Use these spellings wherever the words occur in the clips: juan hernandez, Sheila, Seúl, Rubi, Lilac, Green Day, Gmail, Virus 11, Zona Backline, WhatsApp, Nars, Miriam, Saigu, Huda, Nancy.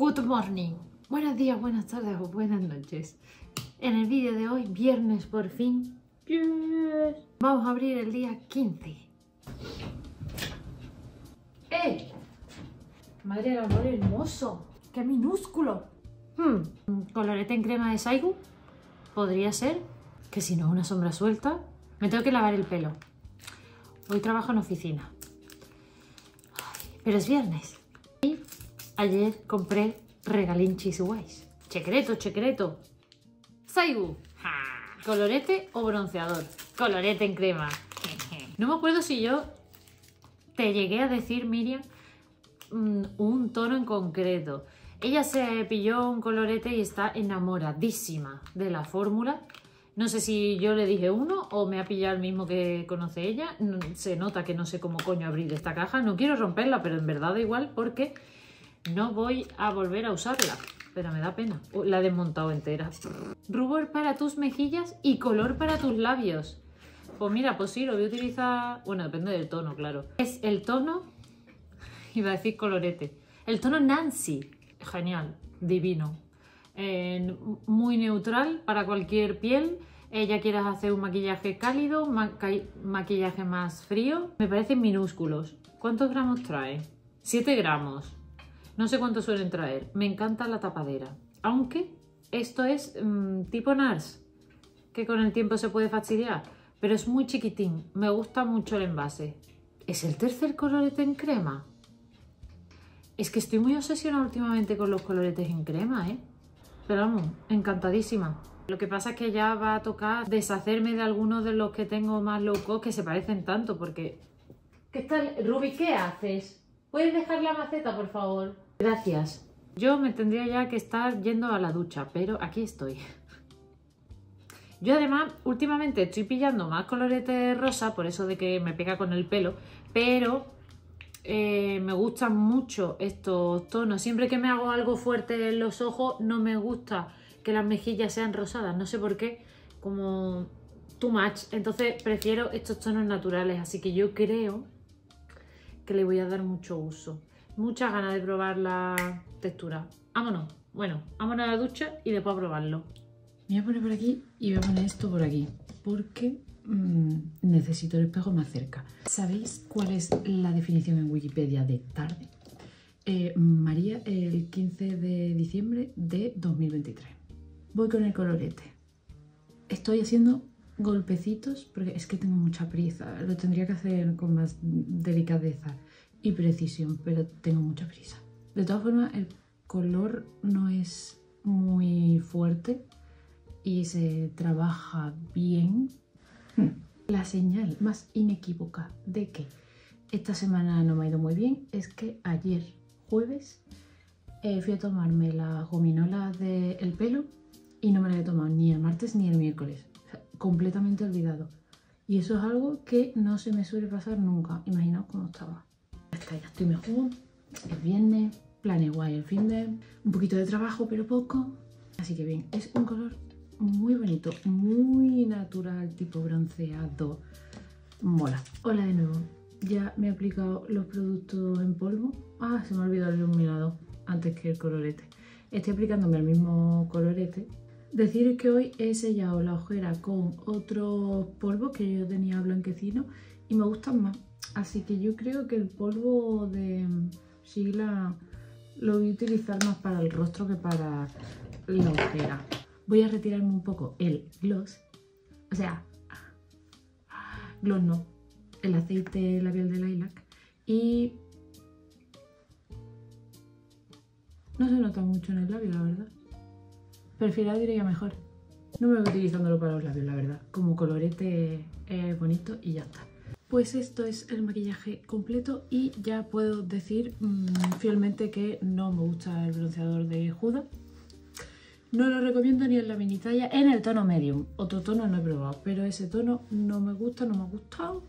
Good morning. Buenos días, buenas tardes o buenas noches. En el vídeo de hoy, viernes por fin, vamos a abrir el día 15. ¡Eh! Madre del amor hermoso. ¡Qué minúsculo! Colorete en crema de Saigu. Podría ser. Que si no, una sombra suelta. Me tengo que lavar el pelo. Hoy trabajo en oficina. Ay, pero es viernes. Y ayer compré regalinchis guays. Secreto. Saigu. ¡Ja! Colorete o bronceador. Colorete en crema. No me acuerdo si yo te llegué a decir, Miriam, un tono en concreto. Ella se pilló un colorete y está enamoradísima de la fórmula. No sé si yo le dije uno o me ha pillado el mismo que conoce ella. Se nota que no sé cómo coño abrir esta caja. No quiero romperla, pero en verdad da igual porque no voy a volver a usarla. Pero me da pena. La he desmontado entera. Rubor para tus mejillas y color para tus labios. Pues mira, pues sí, lo voy a utilizar... Bueno, depende del tono, claro. Es el tono... Iba a decir colorete. El tono Nancy. Genial. Divino. Muy neutral para cualquier piel, ya quieras hacer un maquillaje cálido, maquillaje más frío, me parecen minúsculos. ¿Cuántos gramos trae? 7 gramos, no sé cuántos suelen traer. Me encanta la tapadera, aunque esto es tipo Nars, que con el tiempo se puede fastidiar, pero es muy chiquitín, me gusta mucho el envase. ¿Es el tercer colorete en crema? Es que estoy muy obsesionada últimamente con los coloretes en crema, ¿eh? Pero vamos, encantadísima. Lo que pasa es que ya va a tocar deshacerme de algunos de los que tengo más low cost que se parecen tanto, porque... ¿Qué tal? Rubi, ¿qué haces? ¿Puedes dejar la maceta, por favor? Gracias. Yo me tendría ya que estar yendo a la ducha, pero aquí estoy. Yo además, últimamente estoy pillando más colorete rosa, por eso de que me pega con el pelo, pero... me gustan mucho estos tonos. Siempre que me hago algo fuerte en los ojos, no me gusta que las mejillas sean rosadas, no sé por qué, como too much. Entonces prefiero estos tonos naturales, así que yo creo que le voy a dar mucho uso. Muchas ganas de probar la textura. Vámonos, bueno, vámonos a la ducha y después a probarlo. Me voy a poner por aquí y voy a poner esto por aquí, porque... necesito el espejo más cerca. ¿Sabéis cuál es la definición en Wikipedia de tarde? María, el 15 de diciembre de 2023. Voy con el colorete. Estoy haciendo golpecitos porque es que tengo mucha prisa. Lo tendría que hacer con más delicadeza y precisión, pero tengo mucha prisa. De todas formas, el color no es muy fuerte y se trabaja bien. La señal más inequívoca de que esta semana no me ha ido muy bien es que ayer, jueves, fui a tomarme las gominolas del pelo y no me las he tomado ni el martes ni el miércoles. O sea, completamente olvidado. Y eso es algo que no se me suele pasar nunca. Imaginaos cómo estaba. Ya estoy mejor. Es viernes, planes guay el fin de... Un poquito de trabajo, pero poco. Así que bien, es un color... muy bonito, muy natural, tipo bronceado. Mola. Hola de nuevo. Ya me he aplicado los productos en polvo. Ah, se me ha olvidado el iluminador antes que el colorete. Estoy aplicándome el mismo colorete. Deciros que hoy he sellado la ojera con otros polvos que yo tenía blanquecino y me gustan más. Así que yo creo que el polvo de Sheila lo voy a utilizar más para el rostro que para la ojera. Voy a retirarme un poco el gloss, o sea, gloss no, el aceite labial de Lilac, y no se nota mucho en el labio, la verdad. Perfilado diría mejor. No me voy utilizándolo para los labios, la verdad, como colorete bonito y ya está. Pues esto es el maquillaje completo y ya puedo decir fielmente que no me gusta el bronceador de Huda. No lo recomiendo ni en la mini talla, en el tono medium. Otro tono no he probado, pero ese tono no me gusta, no me ha gustado.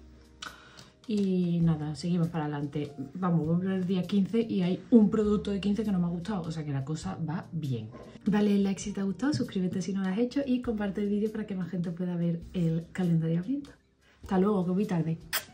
Y nada, seguimos para adelante. Vamos, voy a ver el día 15 y hay un producto de 15 que no me ha gustado. O sea que la cosa va bien. Dale like si te ha gustado, suscríbete si no lo has hecho y comparte el vídeo para que más gente pueda ver el calendario abierto. Hasta luego, que voy tarde.